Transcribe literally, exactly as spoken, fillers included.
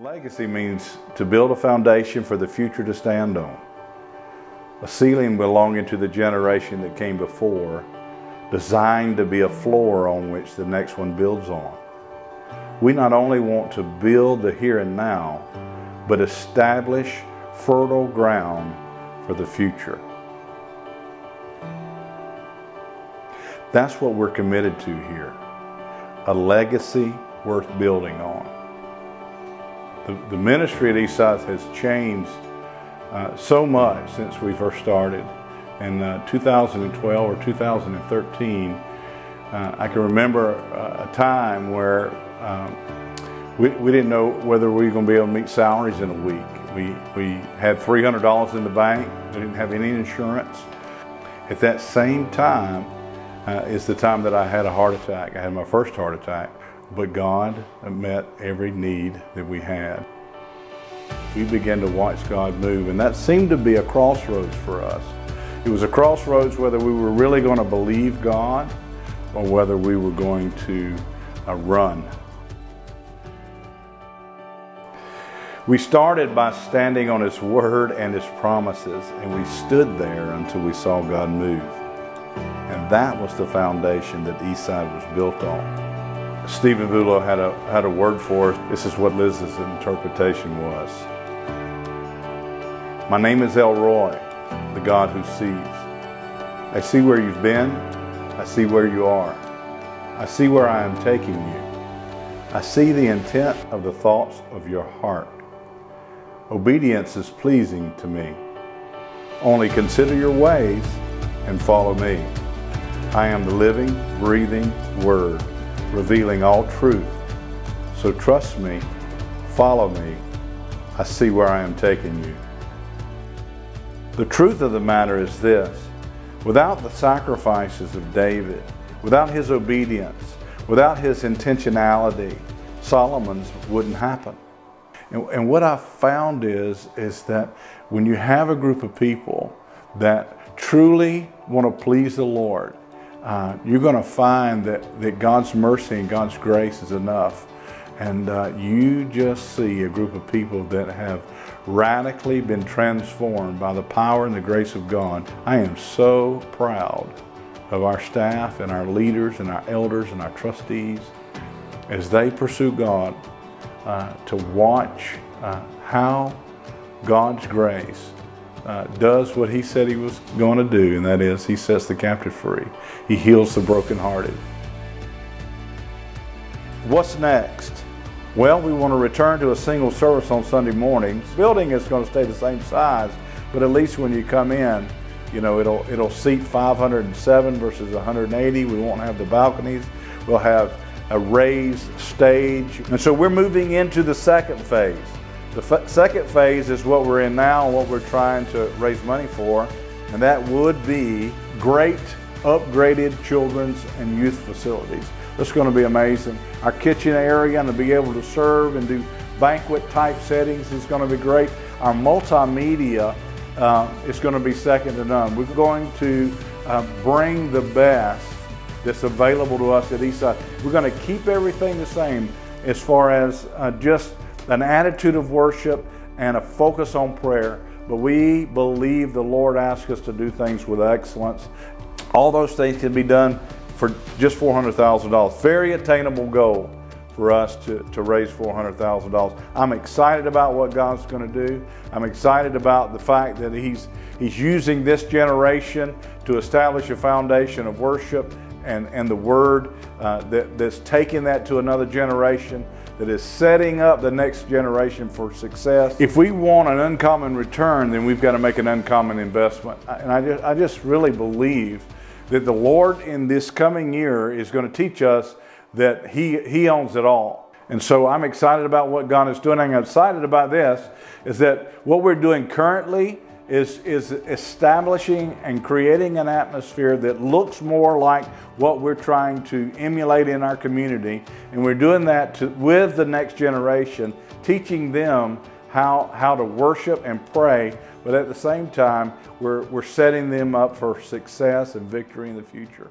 Legacy means to build a foundation for the future to stand on. A ceiling belonging to the generation that came before, designed to be a floor on which the next one builds on. We not only want to build the here and now, but establish fertile ground for the future. That's what we're committed to here, a legacy worth building on. The, the ministry at Eastside has changed uh, so much since we first started. In uh, two thousand twelve or two thousand thirteen, uh, I can remember a time where um, we, we didn't know whether we were going to be able to meet salaries in a week. We, we had three hundred dollars in the bank. We didn't have any insurance. At that same time, Uh, it's the time that I had a heart attack. I had my first heart attack, but God met every need that we had. We began to watch God move, and that seemed to be a crossroads for us. It was a crossroads whether we were really going to believe God or whether we were going to uh, run. We started by standing on His Word and His promises, and we stood there until we saw God move. And that was the foundation that Eastside was built on. Stephen Vulo had a, had a word for us. This is what Liz's interpretation was. My name is El Roy, the God who sees. I see where you've been. I see where you are. I see where I am taking you. I see the intent of the thoughts of your heart. Obedience is pleasing to me. Only consider your ways and follow me. I am the living, breathing Word, revealing all truth. So trust me, follow me. I see where I am taking you. The truth of the matter is this: without the sacrifices of David, without his obedience, without his intentionality, Solomon's wouldn't happen. And, and what I found is, is that when you have a group of people that truly want to please the Lord, uh, you're going to find that, that God's mercy and God's grace is enough. And uh, you just see a group of people that have radically been transformed by the power and the grace of God. I am so proud of our staff and our leaders and our elders and our trustees as they pursue God, uh, to watch uh, how God's grace Uh, does what He said He was going to do, and that is He sets the captive free. He heals the brokenhearted. What's next? Well, we want to return to a single service on Sunday mornings. The building is going to stay the same size, but at least when you come in, you know, it'll, it'll seat five hundred seven versus one hundred eighty. We won't have the balconies. We'll have a raised stage. And so we're moving into the second phase. The second phase is what we're in now and what we're trying to raise money for, and that would be great upgraded children's and youth facilities. That's going to be amazing. Our kitchen area and to be able to serve and do banquet type settings is going to be great. Our multimedia uh, is going to be second to none. We're going to uh, bring the best that's available to us at Eastside. We're going to keep everything the same as far as uh, just an attitude of worship and a focus on prayer, but we believe the Lord asks us to do things with excellence. All those things can be done for just four hundred thousand dollars. Very attainable goal for us to, to raise four hundred thousand dollars. I'm excited about what God's going to do. I'm excited about the fact that He's, he's using this generation to establish a foundation of worship and, and the Word uh, that, that's taking that to another generation, that is setting up the next generation for success. If we want an uncommon return, then we've got to make an uncommon investment. And I just, I just really believe that the Lord in this coming year is going to teach us that He, He owns it all. And so I'm excited about what God is doing. I'm excited about this, is that what we're doing currently is, is establishing and creating an atmosphere that looks more like what we're trying to emulate in our community. And we're doing that to, with the next generation, teaching them how, how to worship and pray, but at the same time, we're, we're setting them up for success and victory in the future.